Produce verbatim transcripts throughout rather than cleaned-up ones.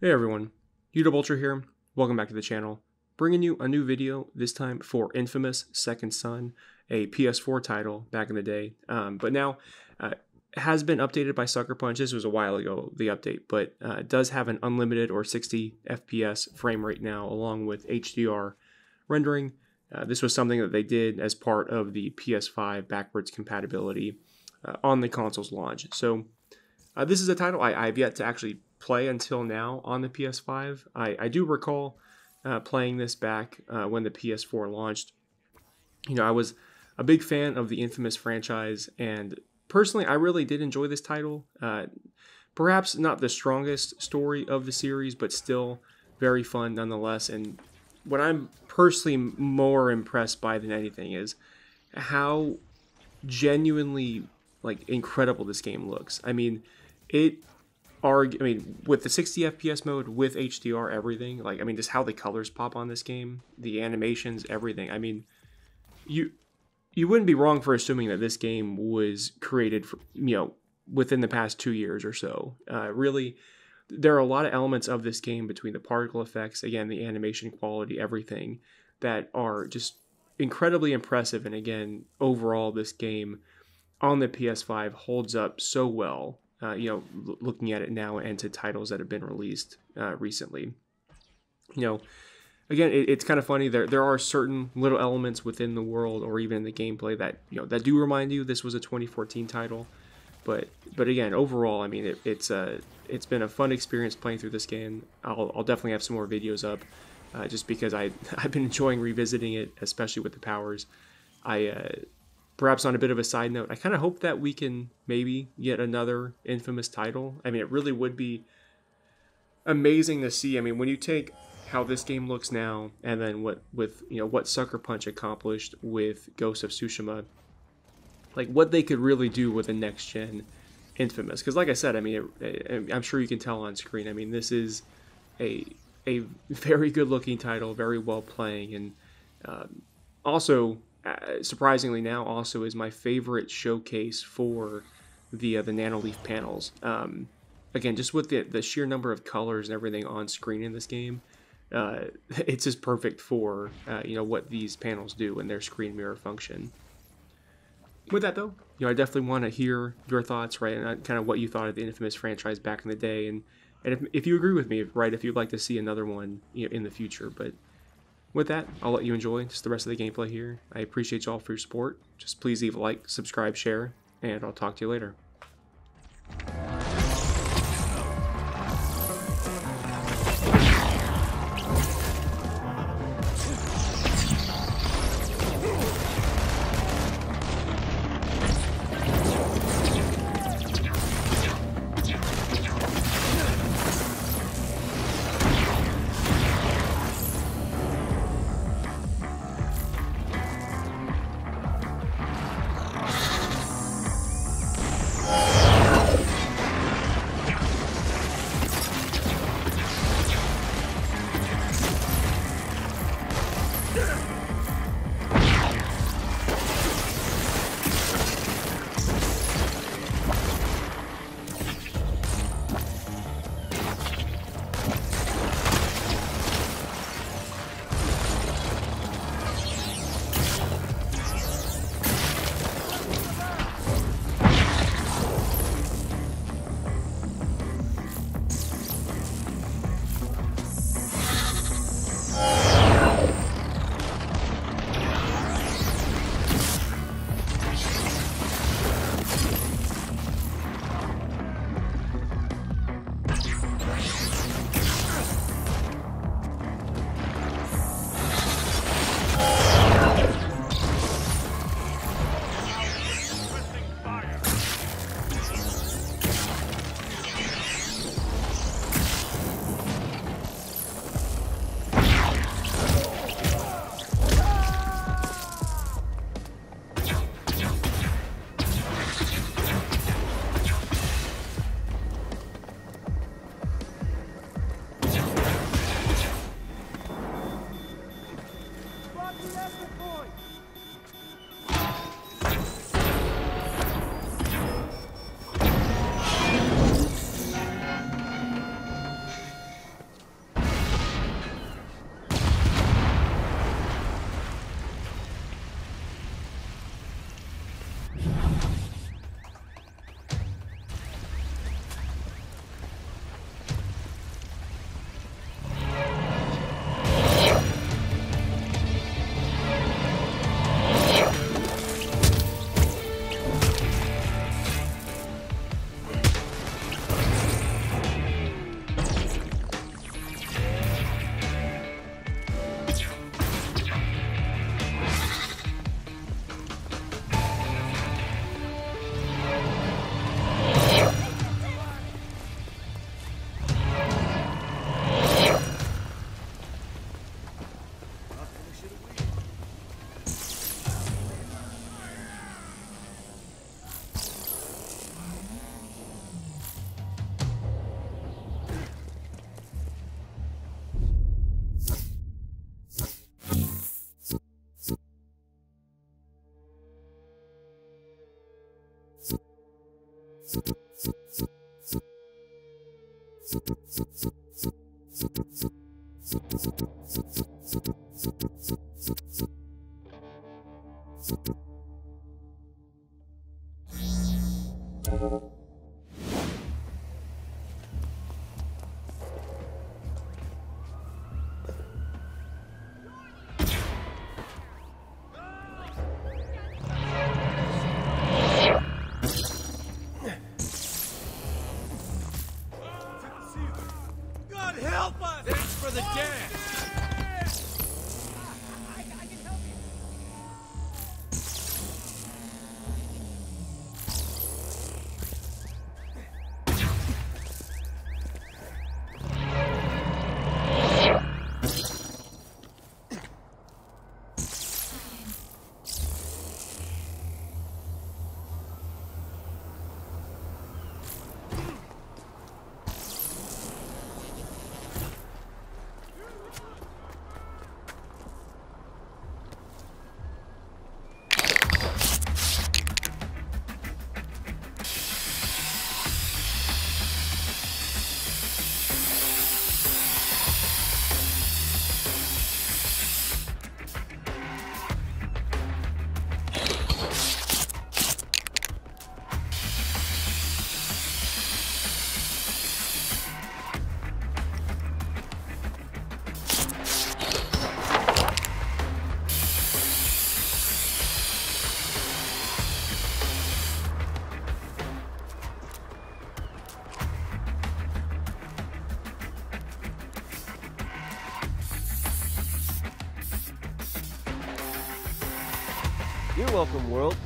Hey everyone, UWUltra here, welcome back to the channel, bringing you a new video, this time for Infamous Second Son, a P S four title back in the day, um, but now uh, has been updated by Sucker Punch. This was a while ago, the update, but uh, does have an unlimited or sixty F P S frame rate now, along with H D R rendering. Uh, this was something that they did as part of the P S five backwards compatibility uh, on the console's launch. So uh, this is a title I, I've yet to actually play until now on the P S five. I, I do recall uh, playing this back uh, when the P S four launched. You know, I was a big fan of the Infamous franchise, and personally, I really did enjoy this title. Uh, perhaps not the strongest story of the series, but still very fun nonetheless. And what I'm personally more impressed by than anything is how genuinely, like, incredible this game looks. I mean, it... Are, I mean, with the sixty F P S mode, with H D R, everything, like, I mean, just how the colors pop on this game, the animations, everything. I mean, you you wouldn't be wrong for assuming that this game was created, for, you know, within the past two years or so. Uh, really, there are a lot of elements of this game between the particle effects, again, the animation quality, everything, that are just incredibly impressive. And again, overall, this game on the P S five holds up so well. Uh, you know, looking at it now and to titles that have been released uh, recently. You know, again, it, it's kind of funny. There there are certain little elements within the world or even in the gameplay that, you know, that do remind you this was a twenty fourteen title. But but again, overall, I mean, it, it's uh, it's been a fun experience playing through this game. I'll, I'll definitely have some more videos up uh, just because I, I've been enjoying revisiting it, especially with the powers. I... Uh, Perhaps on a bit of a side note, I kind of hope that we can maybe get another Infamous title. I mean, it really would be amazing to see. I mean, when you take how this game looks now and then what with, you know, what Sucker Punch accomplished with Ghost of Tsushima, like what they could really do with a next-gen Infamous. Because like I said, I mean, it, it, I'm sure you can tell on screen. I mean, this is a, a very good-looking title, very well-playing, and um, also... Uh, surprisingly now also is my favorite showcase for the uh, the Nanoleaf panels. Um, again, just with the, the sheer number of colors and everything on screen in this game, uh, it's just perfect for uh, you know, what these panels do and their screen mirror function. With that though, you know, I definitely want to hear your thoughts, right, and kind of what you thought of the Infamous franchise back in the day, and and if, if you agree with me, right, if you'd like to see another one, you know, in the future. But with that, I'll let you enjoy just the rest of the gameplay here. I appreciate you all for your support. Just please leave a like, subscribe, share, and I'll talk to you later. You're welcome, world.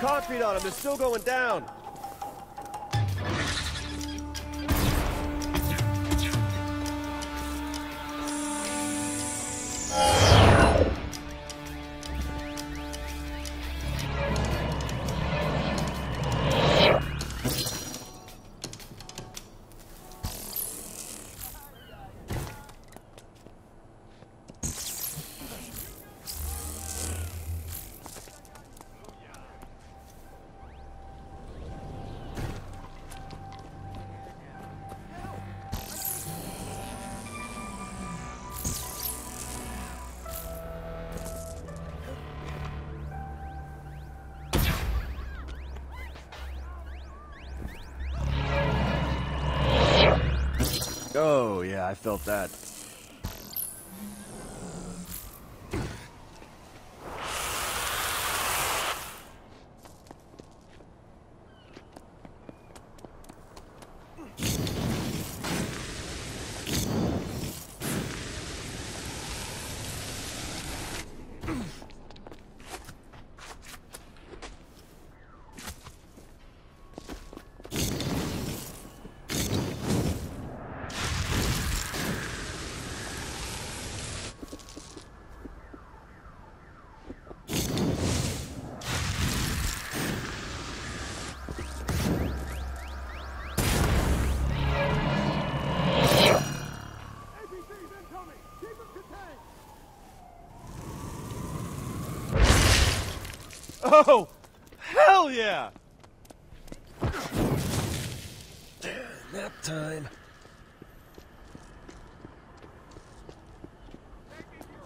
Concrete on him, they're still going down. Oh, yeah, I felt that. Oh, hell yeah! Nap time. Taking your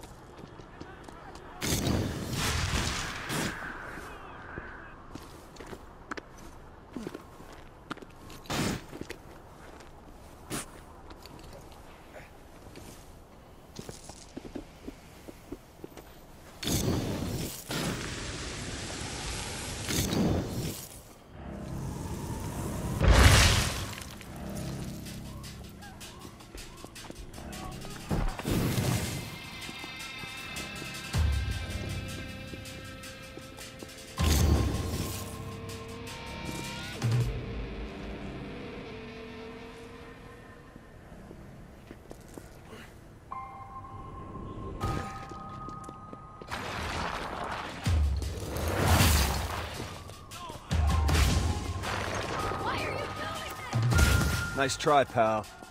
Nice try, pal.